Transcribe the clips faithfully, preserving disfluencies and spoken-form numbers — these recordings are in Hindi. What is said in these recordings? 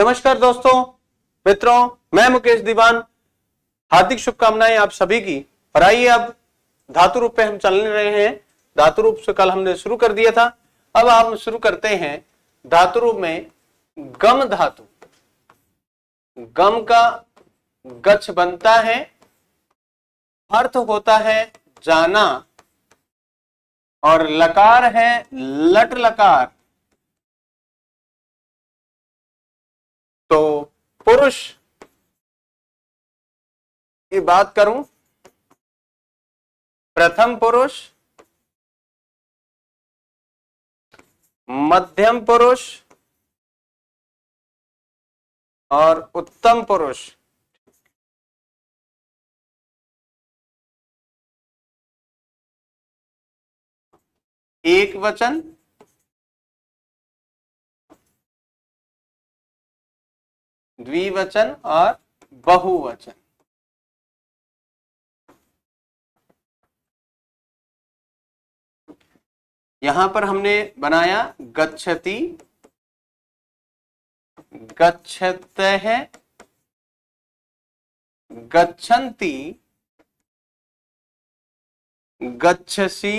नमस्कार दोस्तों, मित्रों, मैं मुकेश दीवान, हार्दिक शुभकामनाएं आप सभी की। और आइए, अब धातु रूप पे हम चल रहे हैं। धातु रूप से कल हमने शुरू कर दिया था, अब हम शुरू करते हैं धातु रूप में गम धातु। गम का गच बनता है, अर्थ होता है जाना, और लकार है लट लकार। तो पुरुष की बात करूं, प्रथम पुरुष, मध्यम पुरुष और उत्तम पुरुष। एक वचन, द्विवचन और बहुवचन। यहां पर हमने बनाया गच्छति, गच्छतः, गच्छन्ति, गच्छसि,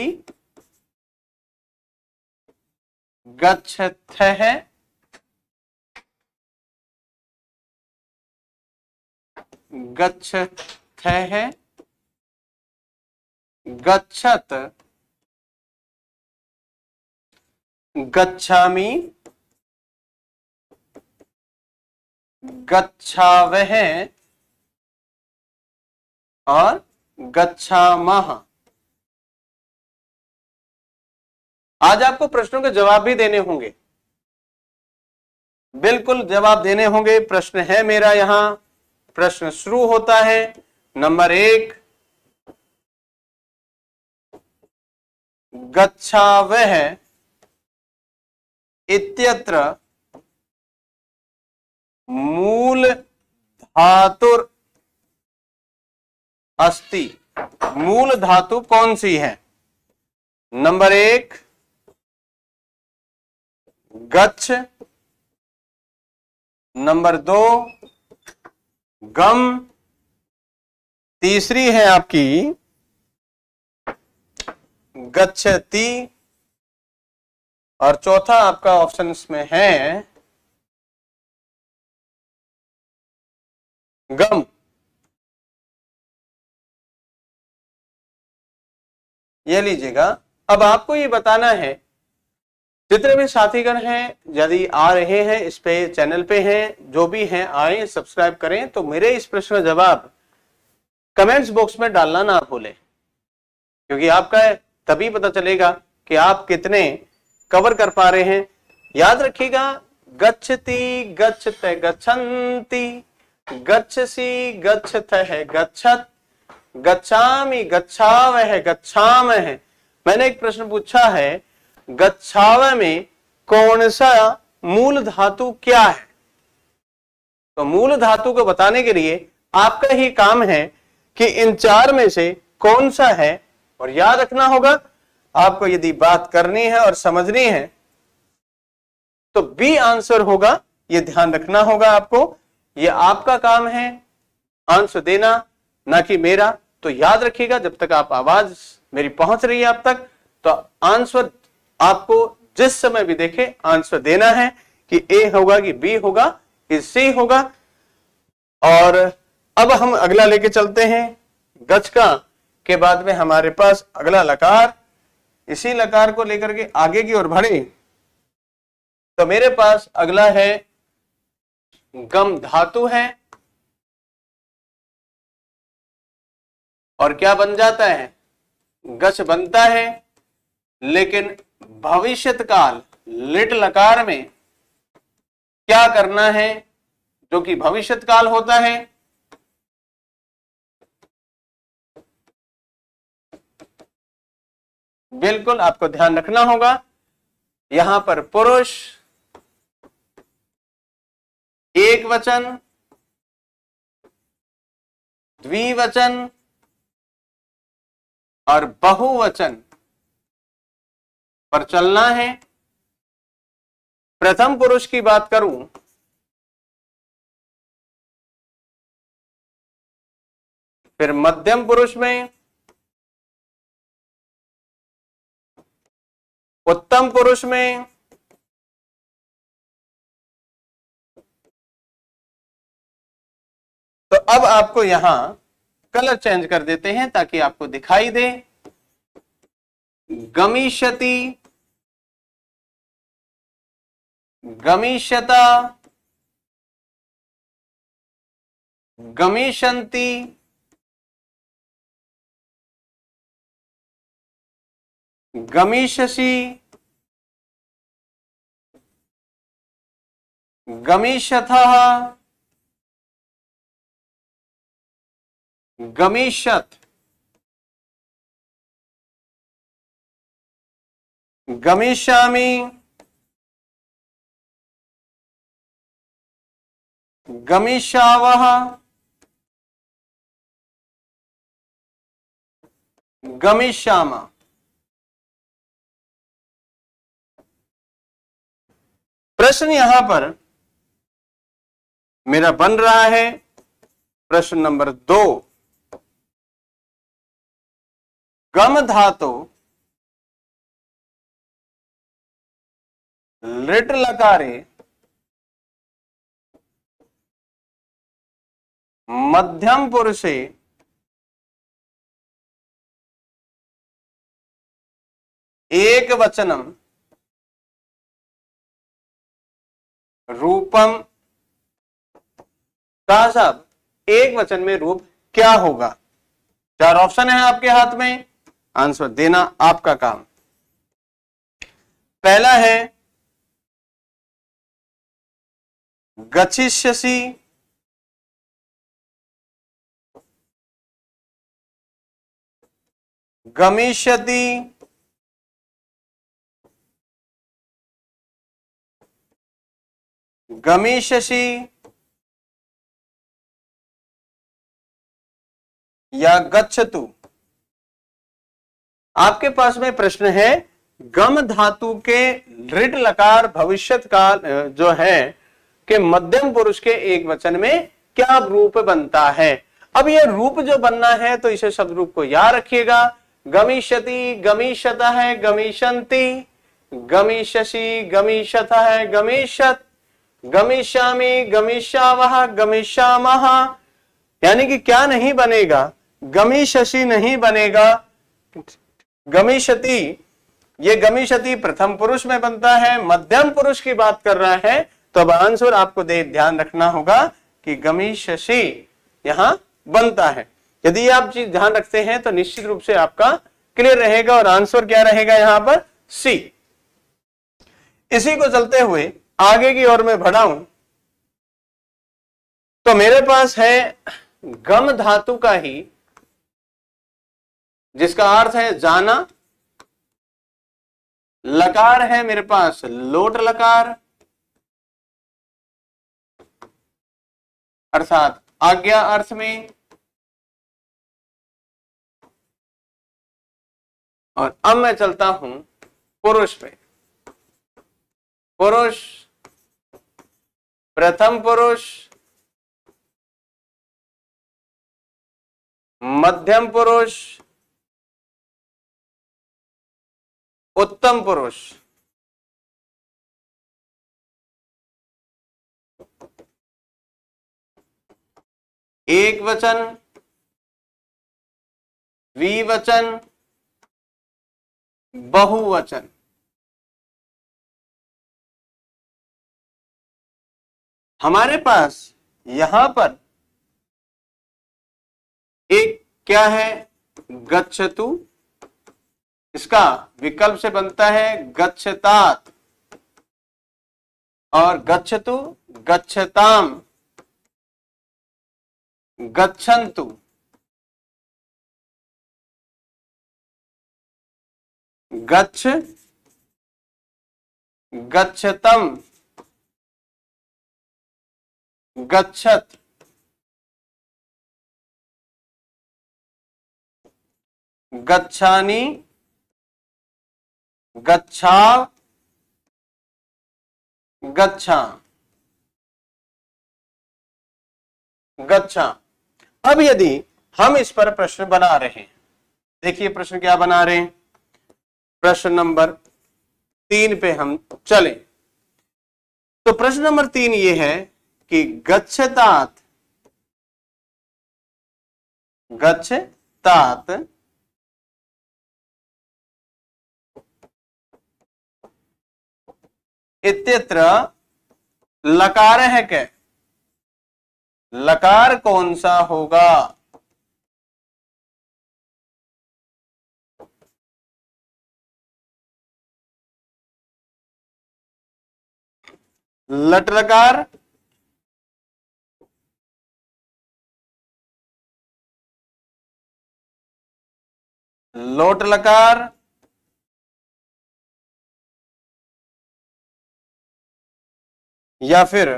गच्छथः, गच्छथः, गच्छत, गच्छामि, गच्छावः और गच्छामः। आज आपको प्रश्नों के जवाब भी देने होंगे, बिल्कुल जवाब देने होंगे। प्रश्न है मेरा, यहां प्रश्न शुरू होता है। नंबर एक, गच्छावः इत्यत्र मूल धातुर अस्ति। मूल धातु कौन सी है? नंबर एक, गच्छ, नंबर दो, गम, तीसरी है आपकी गच्छति, और चौथा आपका ऑप्शंस में है गम। ये लीजिएगा। अब आपको ये बताना है, जितने भी साथीगण हैं, यदि आ रहे हैं इस पे, चैनल पे हैं, जो भी हैं, आए, सब्सक्राइब करें। तो मेरे इस प्रश्न जवाब कमेंट्स बॉक्स में डालना ना भूलें, क्योंकि आपका तभी पता चलेगा कि आप कितने कवर कर पा रहे हैं। याद रखिएगा, गच्छति, गच्छत, गच्छन्ति, गच्छसि, गच्छथः, गच्छत, गच्छामि, गच्छावः, गच्छामः। मैंने एक प्रश्न पूछा है, गच्छावः में कौन सा मूल धातु क्या है? तो मूल धातु को बताने के लिए आपका ही काम है कि इन चार में से कौन सा है। और याद रखना होगा आपको, यदि बात करनी है और समझनी है तो बी आंसर होगा। ये ध्यान रखना होगा आपको, ये आपका काम है आंसर देना, ना कि मेरा। तो याद रखिएगा, जब तक आप आवाज मेरी पहुंच रही है आप तक, तो आंसर आपको जिस समय भी देखे आंसर देना है कि ए होगा, कि बी होगा, कि सी होगा। और अब हम अगला लेके चलते हैं। गच का के बाद में हमारे पास अगला लकार, इसी लकार को लेकर के आगे की ओर बढ़े तो मेरे पास अगला है गम धातु है, और क्या बन जाता है? गच बनता है, लेकिन भविष्यत्काल लिट लकार में क्या करना है, जो कि भविष्यत्काल होता है। बिल्कुल आपको ध्यान रखना होगा, यहां पर पुरुष, एक वचन, द्विवचन और बहुवचन पर चलना है। प्रथम पुरुष की बात करूं फिर मध्यम पुरुष में, उत्तम पुरुष में, तो अब आपको यहां कलर चेंज कर देते हैं ताकि आपको दिखाई दे। गमिष्यति, गमिष्यता, गमिष्यन्ति, गमिष्यसि, गमिष्यथः, गमिष्यत्, गमिष्यामि, गमिष्यावः, गमिष्यामः। प्रश्न यहां पर मेरा बन रहा है प्रश्न नंबर दो, गम धातु लिट लकारे मध्यम पुरुषे एक वचनम रूपम साहब, एक वचन में रूप क्या होगा? चार ऑप्शन है आपके हाथ में, आंसर देना आपका काम। पहला है गच्छिष्यसि, गमिष्यति, गमिष्यसि या गच्छतु। आपके पास में प्रश्न है गम धातु के ऋट लकार भविष्यत काल जो है के मध्यम पुरुष के एक वचन में क्या रूप बनता है। अब यह रूप जो बनना है तो इसे शब्द रूप को याद रखिएगा। गमिष्यति, गमिष्यतः है, गमिष्यन्ति, गमिष्यसि, गमिष्यथः है, गमिष्यत्, गमिष्यामि, गमिष्यावः, गमिष्यामः। यानी कि क्या नहीं बनेगा? गमिष्यसि नहीं बनेगा, गमिष्यति। ये गमिष्यति प्रथम पुरुष में बनता है, मध्यम पुरुष की बात कर रहा है, तो अब आंसर आपको दे ध्यान रखना होगा कि गमिष्यसि यहाँ बनता है। यदि आप चीज ध्यान रखते हैं तो निश्चित रूप से आपका क्लियर रहेगा और आंसर क्या रहेगा यहाँ पर? सी। इसी को चलते हुए आगे की ओर में बढ़ाऊं तो मेरे पास है गम धातु का ही, जिसका अर्थ है जाना, लकार है मेरे पास लोट लकार अर्थात आज्ञा अर्थ में, और अब मैं चलता हूं पुरुष पे। पुरुष, प्रथम पुरुष, मध्यम पुरुष, उत्तम पुरुष। एक वचन, द्विवचन, बहुवचन। हमारे पास यहां पर एक क्या है? गच्छतु, इसका विकल्प से बनता है गच्छतात, और गच्छतु, गच्छताम, गच्छन्तु, गच्छ, गच्छतम, गच्छत। गच्छानि, गच्छाव, गच्छाम, गच्छाम। अब यदि हम इस पर प्रश्न बना रहे हैं। देखिए प्रश्न क्या बना रहे हैं, प्रश्न नंबर तीन पे हम चले। तो प्रश्न नंबर तीन ये है कि गच्छतात् गच्छतात् इत्यत्र लकार है, क्या लकार कौन सा होगा? लट लकार, लोट लकार, या फिर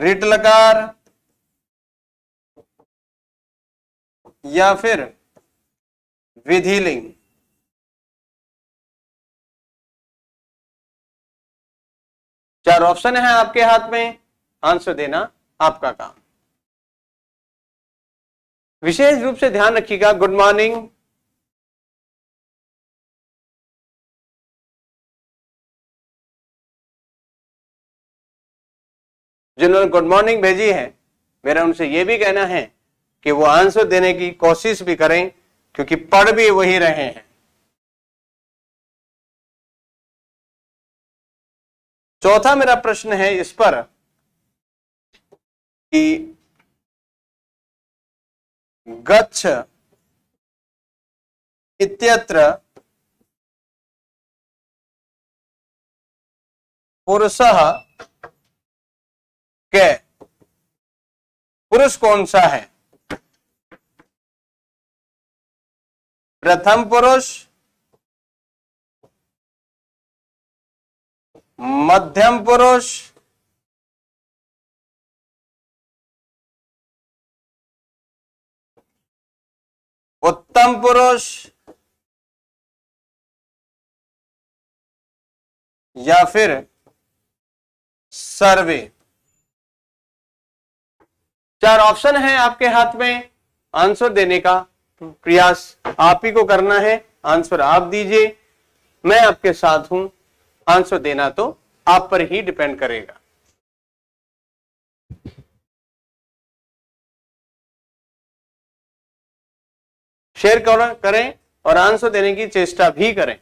रिट लकार, या फिर विधिलिंग। चार ऑप्शन है आपके हाथ में, आंसर देना आपका काम। विशेष रूप से ध्यान रखिएगा। गुड मॉर्निंग, जिन्होंने गुड मॉर्निंग भेजी है मेरा उनसे यह भी कहना है कि वो आंसर देने की कोशिश भी करें, क्योंकि पढ़ भी वही रहे हैं। चौथा मेरा प्रश्न है इस पर कि गच्छ इत्यत्र पुरुषः के, पुरुष कौन सा है? प्रथम पुरुष, मध्यम पुरुष, उत्तम पुरुष, या फिर सर्वे। चार ऑप्शन है आपके हाथ में, आंसर देने का प्रयास आप ही को करना है। आंसर आप दीजिए, मैं आपके साथ हूं। आंसर देना तो आप पर ही डिपेंड करेगा। शेयर करें और आंसर देने की चेष्टा भी करें।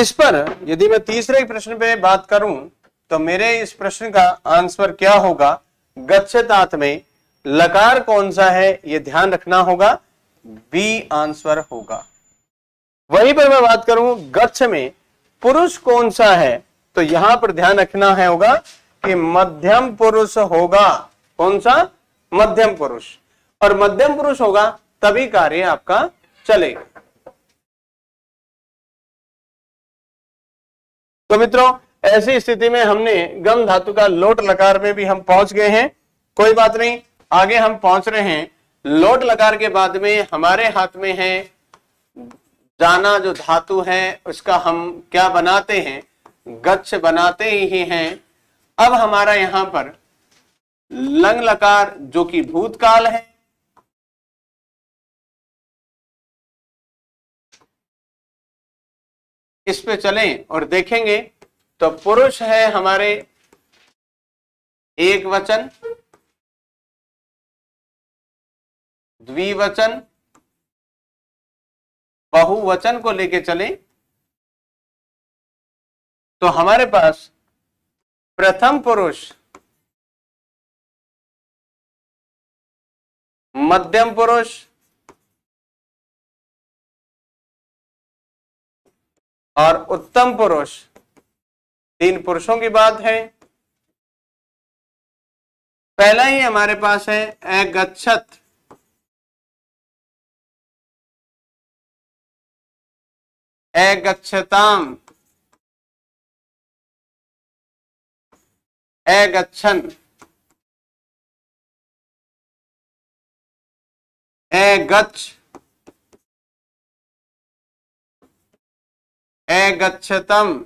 इस पर यदि मैं तीसरे प्रश्न पे बात करूं तो मेरे इस प्रश्न का आंसर क्या होगा? गच्छतात् में लकार कौन सा है ये ध्यान रखना होगा, बी आंसर होगा। वहीं पर मैं बात करूं गच्छ में पुरुष कौन सा है, तो यहां पर ध्यान रखना है होगा कि मध्यम पुरुष होगा। कौन सा? मध्यम पुरुष। और मध्यम पुरुष होगा तभी कार्य आपका चलेगा। तो मित्रों ऐसी स्थिति में हमने गम धातु का लोट लकार में भी हम पहुंच गए हैं। कोई बात नहीं, आगे हम पहुंच रहे हैं। लोट लकार के बाद में हमारे हाथ में है जाना, जो धातु है उसका हम क्या बनाते हैं? गच्छ बनाते ही हैं। अब हमारा यहां पर लंग लकार जो कि भूतकाल है, इस पे चलें और देखेंगे। तो पुरुष है हमारे एक वचन, द्विवचन, बहुवचन को लेके चलें तो हमारे पास प्रथम पुरुष, मध्यम पुरुष और उत्तम पुरुष तीन पुरुषों की बात है। पहला ही हमारे पास है अगच्छत, अगच्छताम, अगच्छन्, अगच्छ, अगच्छतम्,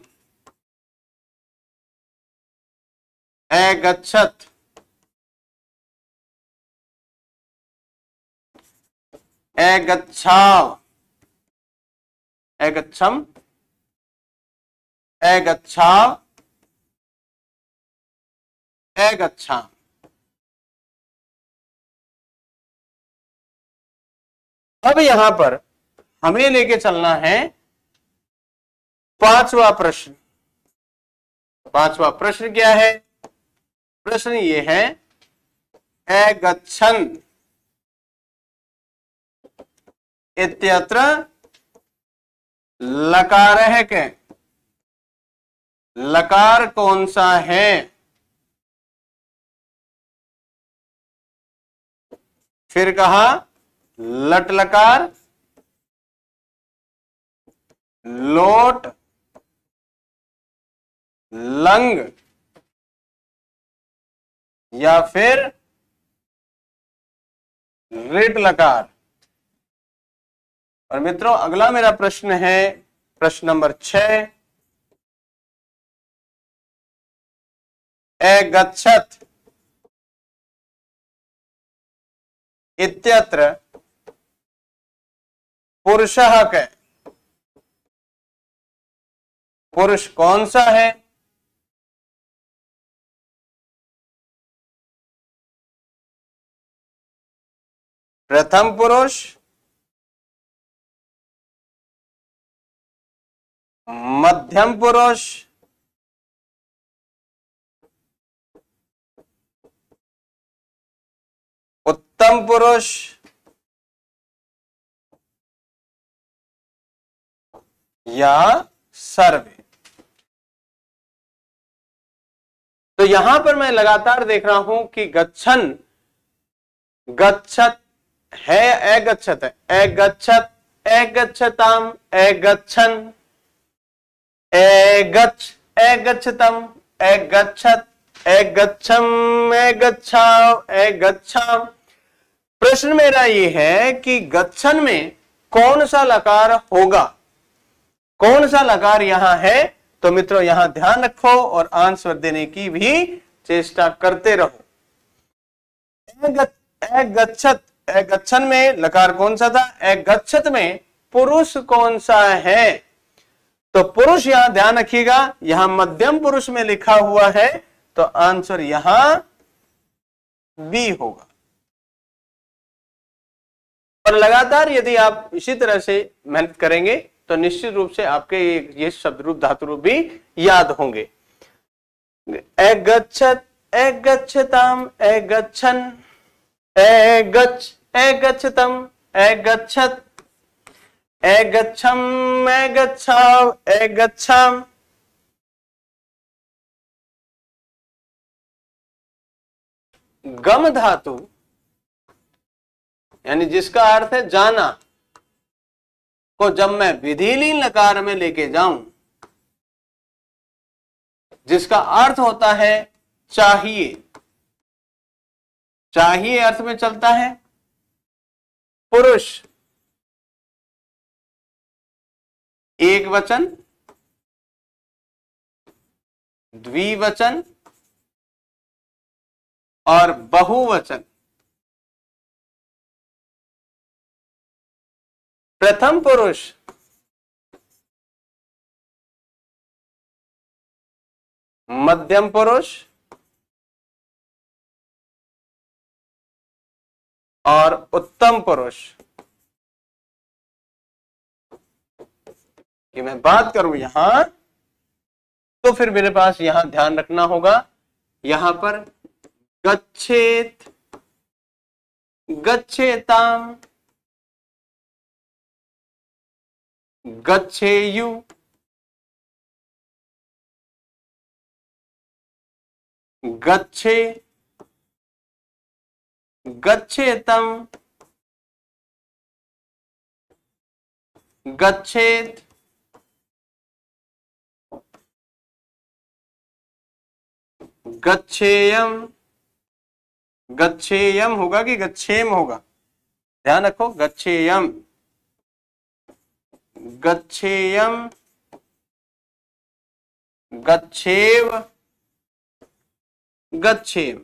अगच्छत्। अगच्छाव, अगच्छम्, अगच्छाव, अगच्छाम। अब यहां पर हमें लेके चलना है पांचवा प्रश्न। पांचवा प्रश्न क्या है? प्रश्न ये है अगच्छन् इत्यत्र लकार है क्या? लकार कौन सा है? फिर कहा लट लकार, लोट, लंग या फिर रिट लकार। और मित्रों अगला मेरा प्रश्न है प्रश्न नंबर छह, अगच्छत् इत्यत्र पुरुषः के, पुरुष कौन सा है? प्रथम पुरुष, मध्यम पुरुष, उत्तम पुरुष या सर्वे। तो यहां पर मैं लगातार देख रहा हूं कि गच्छन् गच्छत है, अगच्छत है, अगच्छत, अगच्छताम, अगच्छन्, अगच्छ, अगच्छतम्, अगच्छत्, अगच्छम्, अगच्छाव, अगच्छाम। प्रश्न मेरा ये है कि गच्छन् में कौन सा लकार होगा, कौन सा लकार यहाँ है? तो मित्रों यहाँ ध्यान रखो और आंसर देने की भी चेष्टा करते रहो। अगच्छत्, अगच्छन् में लकार कौन सा था? अगच्छत् में पुरुष कौन सा है? तो पुरुष यहां ध्यान रखिएगा, यहां मध्यम पुरुष में लिखा हुआ है, तो आंसर यहां बी होगा। और लगातार यदि आप इसी तरह से मेहनत करेंगे तो निश्चित रूप से आपके ये शब्द रूप धातु रूप भी याद होंगे। अगच्छत्, अगच्छताम, अगच्छन्, अगच्छ, अगच्छतम्, अगच्छत्, अगच्छम्, अगच्छाव, अगच्छाम। गम धातु यानी जिसका अर्थ है जाना, को जब मैं विधिलीन लकार में लेके जाऊं, जिसका अर्थ होता है चाहिए, चाहिए अर्थ में चलता है पुरुष एक वचन, द्विवचन और बहुवचन। प्रथम पुरुष मध्यम पुरुष और उत्तम पुरुष कि मैं बात करूं यहां, तो फिर मेरे पास यहां ध्यान रखना होगा, यहां पर गच्छेत, गच्छेताम, गच्छेयु, गच्छे गच्छेतम गच्छेत गच्छेयम गच्छेयम होगा कि गच्छेम होगा, ध्यान रखो गच्छेयम गच्छेयम गच्छेव गच्छेम।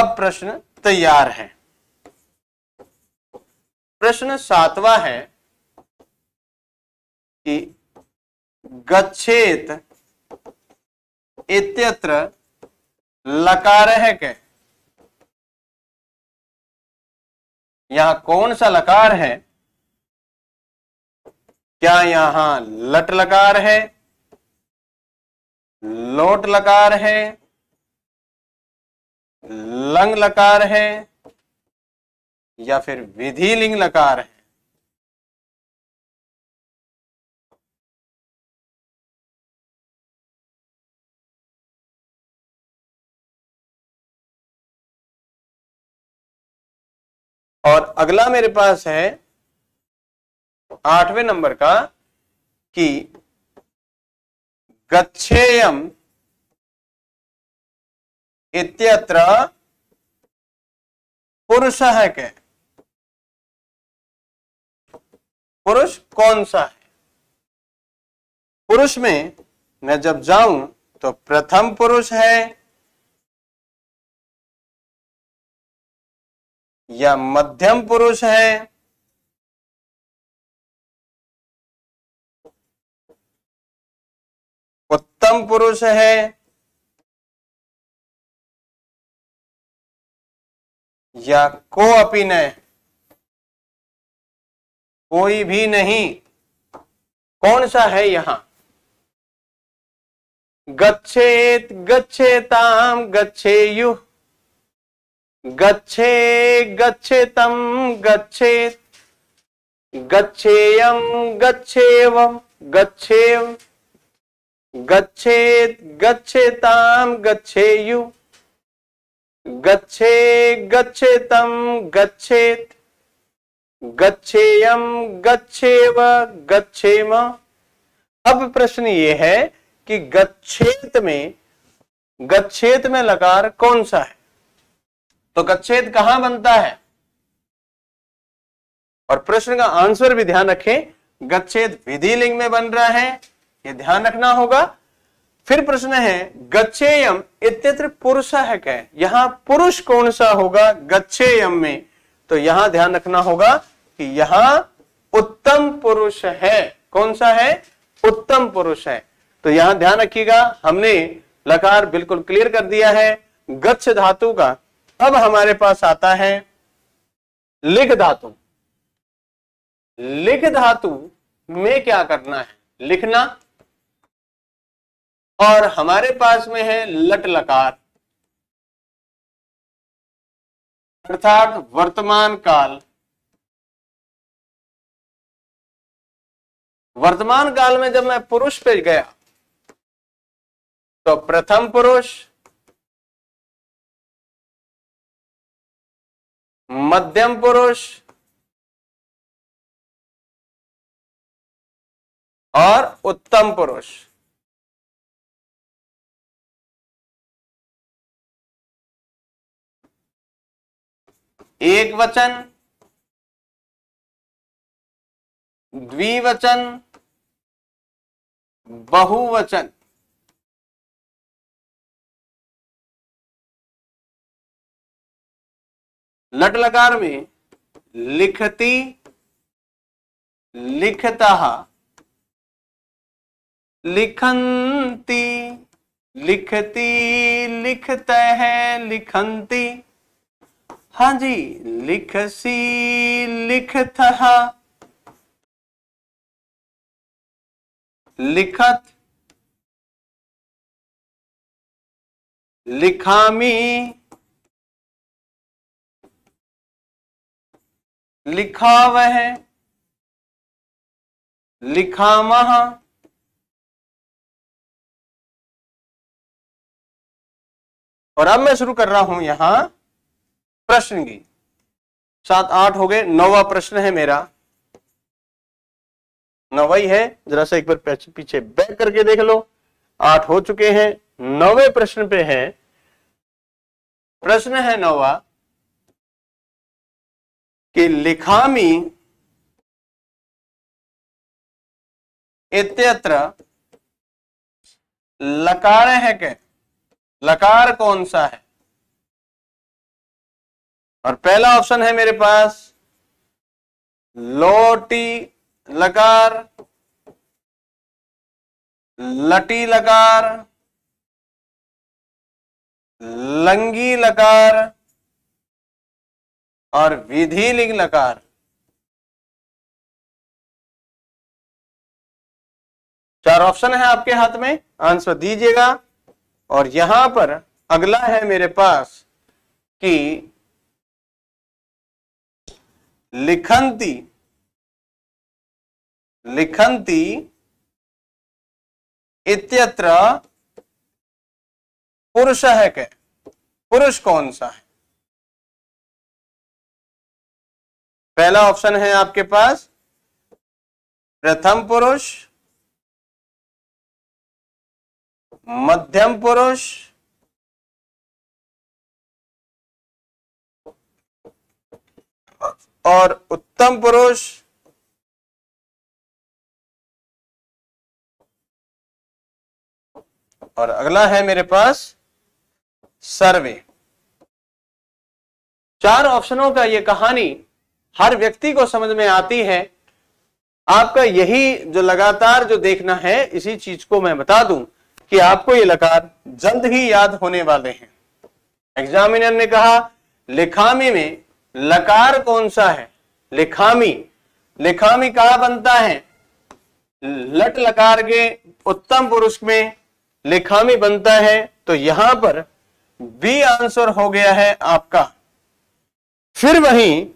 अब प्रश्न तैयार है। प्रश्न सातवां है कि गच्छेत इत्यत्र लकार है क्या? यहां कौन सा लकार है? क्या यहां लट लकार है, लोट लकार है, लंग लकार है या फिर विधि लिंग लकार है? और अगला मेरे पास है आठवें नंबर का कि गच्छेयम इत्यत्र पुरुष है क्या? पुरुष कौन सा है? पुरुष में मैं जब जाऊं तो प्रथम पुरुष है या मध्यम पुरुष है उत्तम पुरुष है या को अपि न, कोई भी नहीं, कौन सा है यहां? गच्छेत गच्छेताम गच्छेयुः गच्छे गच्छेतम गच्छेत गच्छेयम गच्छेवम गच्छेव गच्छेत गच्छेताम गच्छेयु गच्छे गच्छेतम गच्छेत गच्छेयम गच्छेव गच्छेम। अब प्रश्न ये है कि गच्छेत में गच्छेत में लकार कौन सा है? तो गच्छेत कहां बनता है? और प्रश्न का आंसर भी ध्यान रखें, गच्छेत विधि लिंग में बन रहा है, ये ध्यान रखना होगा। फिर प्रश्न है गच्छेयम इत्यत्र पुरुष है क्या? यहां पुरुष कौन सा होगा गच्छेयम में? तो यहां ध्यान रखना होगा कि यहां उत्तम पुरुष है। कौन सा है? उत्तम पुरुष है। तो यहां ध्यान रखिएगा, हमने लकार बिल्कुल क्लियर कर दिया है गच्छ धातु का। अब हमारे पास आता है लिख धातु। लिख धातु में क्या करना है? लिखना। और हमारे पास में है लट लकार, अर्थात वर्तमान काल। वर्तमान काल में जब मैं पुरुष पे गया तो प्रथम पुरुष, मध्यम पुरुष और उत्तम पुरुष। एक वचन, द्विवचन, बहुवचन। लट लकार में लिखती, लिखता, लिखन्ति, लिखती, लिखते हैं, लिखन्ति। हाँ जी, लिखसी, लिखता, लिखत, लिखामी, लिखावह, लिखामह, और अब मैं शुरू कर रहा हूं यहां प्रश्न की। सात आठ हो गए, नौवा प्रश्न है मेरा, नौवा ही है, जरा सा एक बार पीछे बैक करके देख लो। आठ हो चुके हैं, नौवे प्रश्न पे है, प्रश्न है नौवा कि लिखामि इत्यत्र लकार है क्या, लकार कौन सा है। और पहला ऑप्शन है मेरे पास लोटी लकार, लटी लकार, लंगी लकार और विधि लिंग लकार। चार ऑप्शन है आपके हाथ में, आंसर दीजिएगा। और यहां पर अगला है मेरे पास कि लिखंती, लिखंती इत्यत्र पुरुष है क्या, पुरुष कौन सा है। पहला ऑप्शन है आपके पास प्रथम पुरुष, मध्यम पुरुष, और उत्तम पुरुष, और अगला है मेरे पास सर्वे। चार ऑप्शनों का ये कहानी हर व्यक्ति को समझ में आती है। आपका यही जो लगातार जो देखना है, इसी चीज को मैं बता दूं कि आपको ये लकार जल्द ही याद होने वाले हैं। एग्जामिनर ने कहा लिखामी में लकार कौन सा है, लिखामी, लिखामी कहाँ बनता है, लट लकार के उत्तम पुरुष में लिखामी बनता है। तो यहां पर बी आंसर हो गया है आपका। फिर वहीं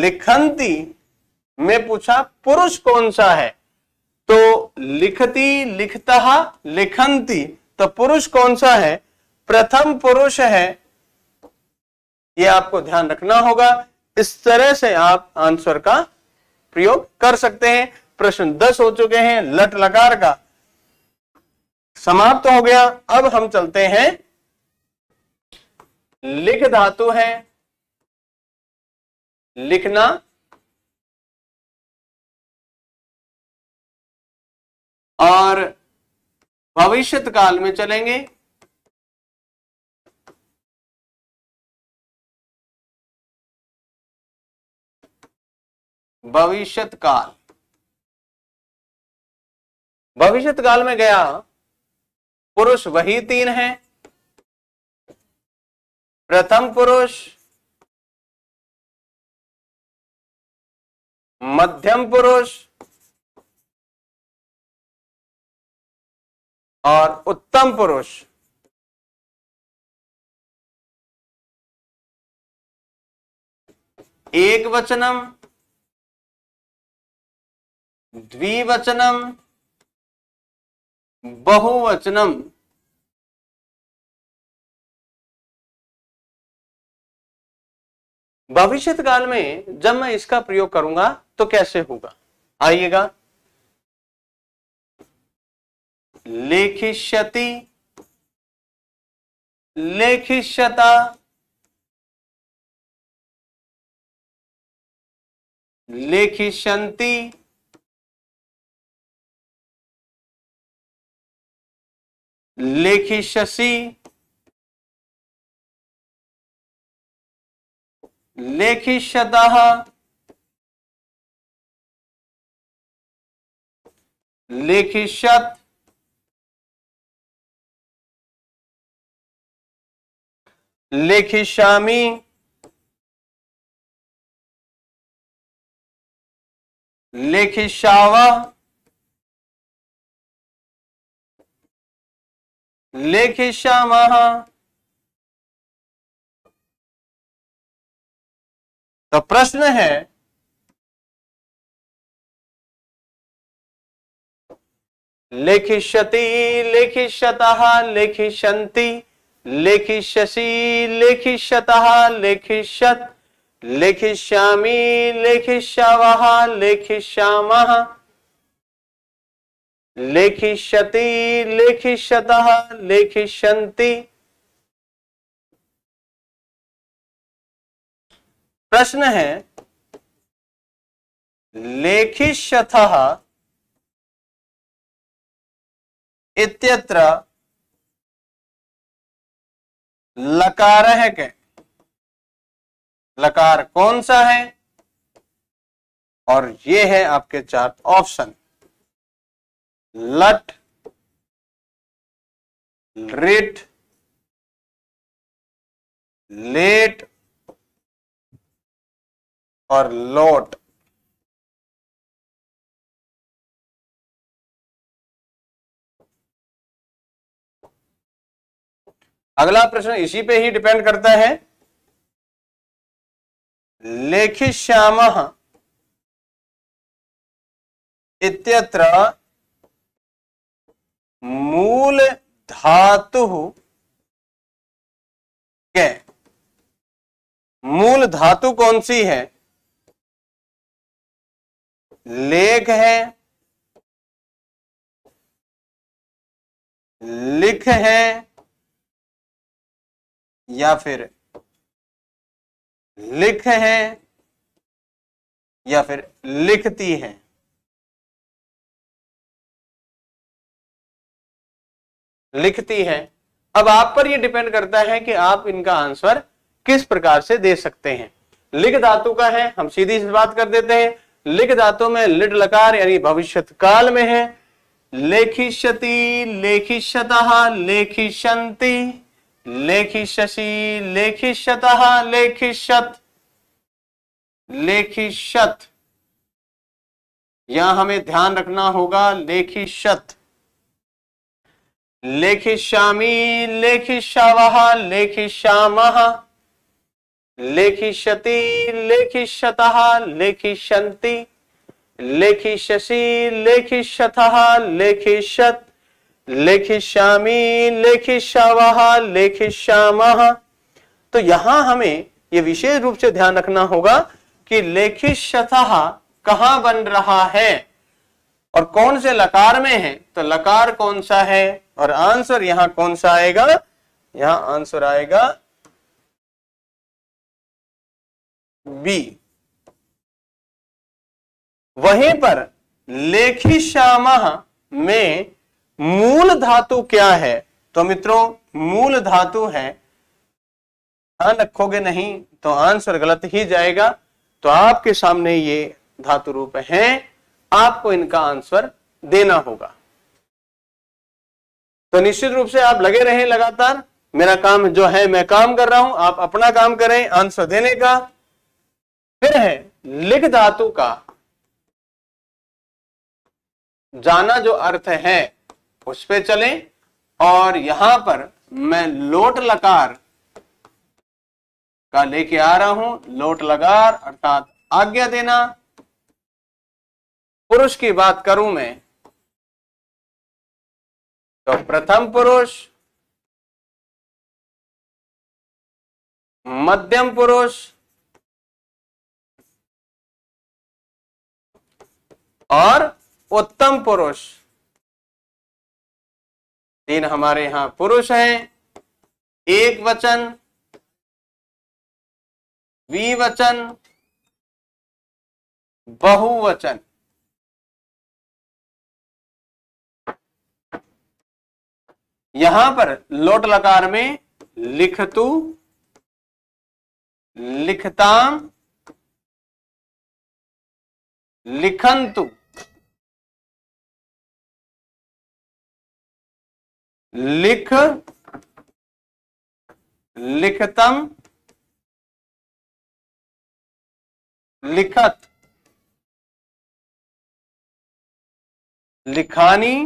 लिखंती में पूछा पुरुष कौन सा है, तो लिखती लिखता लिखंती, तो पुरुष कौन सा है, प्रथम पुरुष है। ये आपको ध्यान रखना होगा। इस तरह से आप आंसर का प्रयोग कर सकते हैं। प्रश्न दस हो चुके हैं, लट लकार का समाप्त हो गया। अब हम चलते हैं, लिख धातु है, लिखना, और भविष्यत काल में चलेंगे। भविष्यत काल, भविष्यत काल में गया, पुरुष वही तीन है, प्रथम पुरुष, मध्यम पुरुष और उत्तम पुरुष। एक वचनम, द्विवचनम, बहुवचनम। भविष्यत काल में जब मैं इसका प्रयोग करूंगा तो कैसे होगा, आइएगा। लेखिष्यति, लेखिष्यता, लेखिष्यन्ति, लेखिष्यसि, लेखिष्यतः, लेखिष्यत्। लेखिष्यामि, लेखिष्यावः, लेखिष्यामः। तो प्रश्न है लेखिष्यति, लेखिष्यतः, लेखिष्यन्ति, लेखिष्यसि लेखिष्यतः लेखिष्यत् लेखिष्यामि लेखिष्यावः लेखिष्यामः लेखिष्यति लेखिष्यतः लेखिष्यन्ति। प्रश्न है लेखिष्यतः इत्यत्र लकार है क्या? लकार कौन सा है? और ये है आपके चार ऑप्शन लट रिट लेट और लोट। अगला प्रश्न इसी पे ही डिपेंड करता है। लेखिष्यामः इत्यत्र मूल धातु के मूल धातु कौन सी है? लेख है, लिख है या फिर लिख है या फिर लिखती है। लिखती है। अब आप पर यह डिपेंड करता है कि आप इनका आंसर किस प्रकार से दे सकते हैं। लिख धातु का है, हम सीधी सी बात कर देते हैं। लिख धातु में लिट लकार यानी भविष्यत काल में है। लेखिष्यति लेखिष्यतः लेखिष्यन्ति लेखिष्यसि लेखिष्यतः लेखिष्यत् लेखिष्यत्। यहां हमें ध्यान रखना होगा लेखिष्यत्। लेखिष्यामि लेखिष्यावः लेखिष्यामः लेखिष्यति लेखिष्यतः लेखिष्यन्ति लेखिष्यसि लेखिष्यतः लेखिष्यत् लेखिष्यामि लेखिष्यावः लेखिष्यामः। तो यहां हमें यह विशेष रूप से ध्यान रखना होगा कि लेखिष्यतः कहां बन रहा है और कौन से लकार में है। तो लकार कौन सा है और आंसर यहां कौन सा आएगा? यहां आंसर आएगा बी। वहीं पर लेखिष्यामः में मूल धातु क्या है? तो मित्रों मूल धातु है, ध्यान रखोगे नहीं तो आंसर गलत ही जाएगा। तो आपके सामने ये धातु रूप हैं, आपको इनका आंसर देना होगा। तो निश्चित रूप से आप लगे रहें लगातार। मेरा काम जो है मैं काम कर रहा हूं, आप अपना काम करें आंसर देने का। फिर है लिख धातु का जाना जो अर्थ है उस पे चले। और यहां पर मैं लोट लकार का लेके आ रहा हूं। लोट लकार अर्थात आज्ञा देना। पुरुष की बात करूं मैं तो प्रथम पुरुष, मध्यम पुरुष और उत्तम पुरुष, तीन हमारे यहां पुरुष हैं। एक वचन, द्विवचन, बहुवचन। यहां पर लोट लकार में लिखतु, लिखताम, लिखंतु, लिख, लिखतम, लिखत, लिखानी,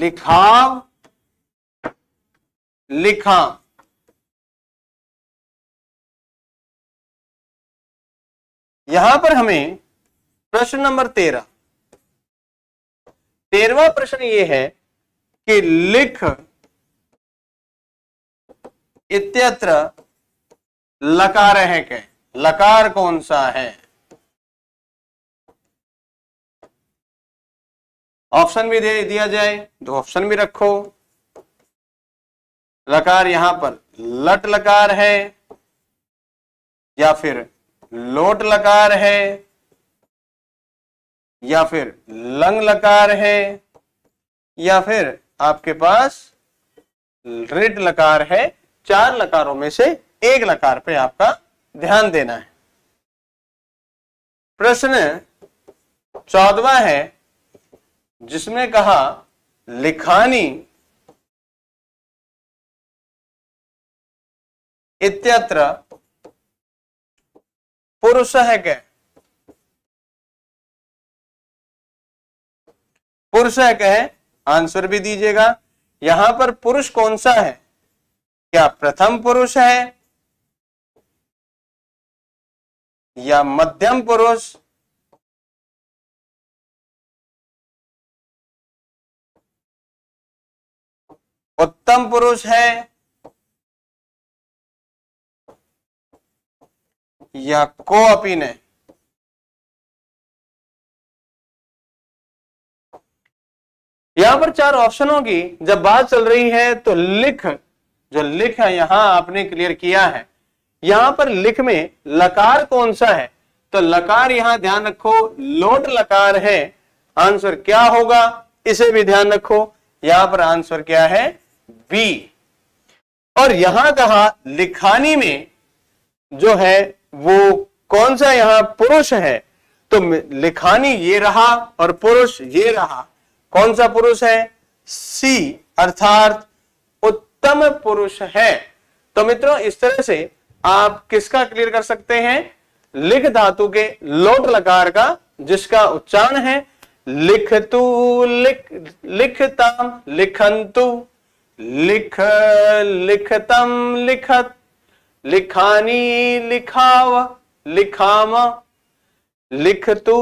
लिखाव, लिखा। यहां पर हमें प्रश्न नंबर तेरह तेरहवां प्रश्न ये है कि लिख इत्यत्र लकार है के लकार कौन सा है? ऑप्शन भी दे दिया जाए तो ऑप्शन भी रखो। लकार यहां पर लट लकार है या फिर लोट लकार है या फिर लंग लकार है या फिर आपके पास रिट लकार है। चार लकारों में से एक लकार पे आपका ध्यान देना है। प्रश्न चौदवा है जिसमें कहा लिखानी इत्यत्र पुरुष है के पुरुष है के आंसर भी दीजिएगा। यहां पर पुरुष कौन सा है? क्या प्रथम पुरुष है या मध्यम पुरुष उत्तम पुरुष है या को अपीन है? यहां पर चार ऑप्शनों की जब बात चल रही है तो लिख जो लिख है यहां आपने क्लियर किया है। यहां पर लिख में लकार कौन सा है? तो लकार यहां ध्यान रखो लोट लकार है। आंसर क्या होगा इसे भी ध्यान रखो। यहां पर आंसर क्या है? बी। और यहां कहा लिखानी में जो है वो कौन सा यहां पुरुष है? तो लिखानी ये रहा और पुरुष ये रहा। कौन सा पुरुष है? सी अर्थात उत्तम पुरुष है। तो मित्रों इस तरह से आप किसका क्लियर कर सकते हैं? लिख धातु के लोट लकार का जिसका उच्चारण है लिखतु लिख लिखताम लिखंतु लिख लिखतम लिखत लिखानी लिखाव लिखाम लिखतु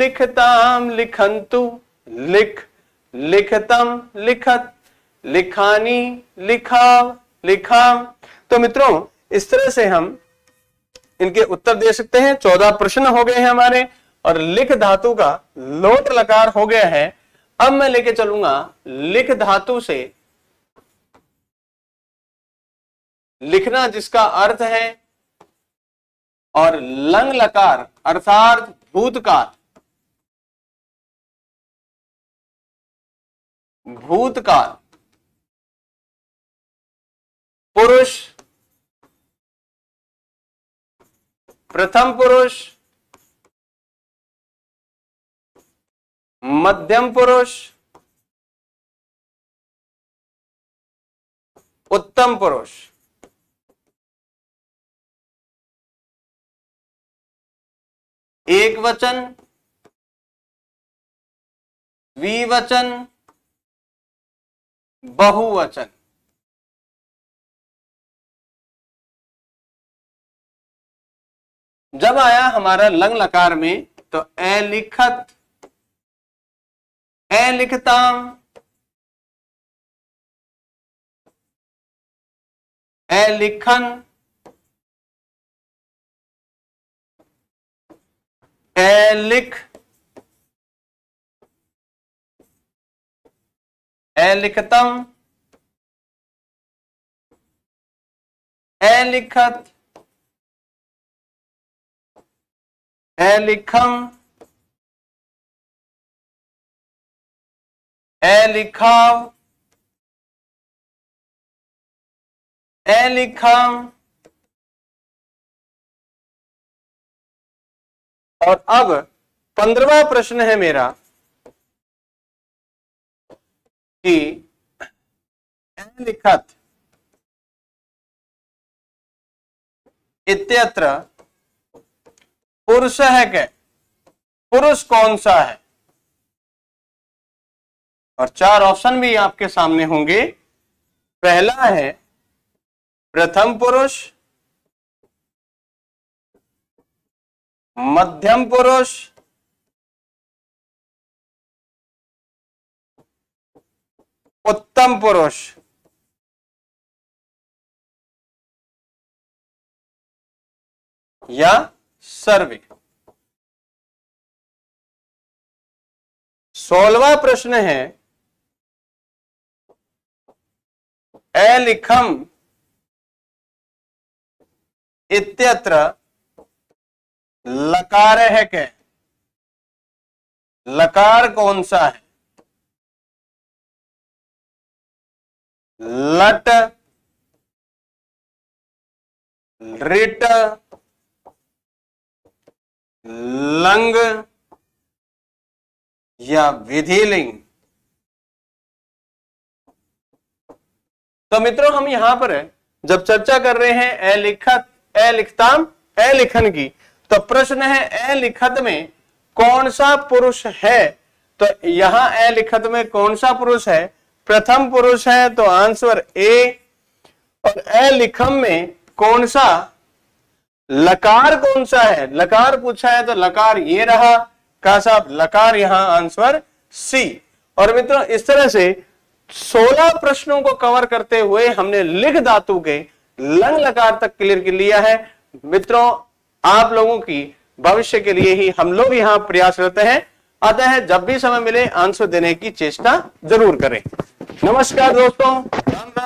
लिखताम लिखंतु लिख लिखतम लिखत लिखानी लिखाव लिखाम। तो मित्रों इस तरह से हम इनके उत्तर दे सकते हैं। चौदह प्रश्न हो गए हैं हमारे और लिख धातु का लोट लकार हो गया है। अब मैं लेके चलूंगा लिख धातु से लिखना जिसका अर्थ है और लंग लकार अर्थात भूतकाल भूतकाल पुरुष प्रथम पुरुष मध्यम पुरुष उत्तम पुरुष। एक वचन द्विवचन बहुवचन। जब आया हमारा लंग लकार में तो ए लिखत ए लिखताम ए लिखन ए लिख ए लिखतम ए लिखत ए लिखम ए लिखाव ए लिखम। और अब पंद्रहवां प्रश्न है मेरा कि ए लिखत इत्यत्र पुरुष है के पुरुष कौन सा है? और चार ऑप्शन भी आपके सामने होंगे। पहला है प्रथम पुरुष मध्यम पुरुष उत्तम पुरुष। या सर्वे। सोलवा प्रश्न है, एलिखम इत्यत्र लकार है के, लकार कौन सा है? लट, रिट, लंग या विधिलिंग। तो मित्रों हम यहां पर है जब चर्चा कर रहे हैं अलिखत, अलिखताम, अलिखन की, तो प्रश्न है अलिखत में कौन सा पुरुष है? तो यहां अलिखत में कौन सा पुरुष है? प्रथम पुरुष है, तो आंसर ए। और अलिखम में कौन सा, लकार कौन सा है? लकार पूछा है तो लकार ये रहा, कहा साहब लकार यहां आंसर सी। और मित्रों इस तरह से सोलह प्रश्नों को कवर करते हुए हमने लिख धातु के लंग लकार तक क्लियर कर लिया है। मित्रों आप लोगों की भविष्य के लिए ही हम लोग यहाँ प्रयासरत हैं, अतः जब भी समय मिले आंसर देने की चेष्टा जरूर करें। नमस्कार दोस्तों।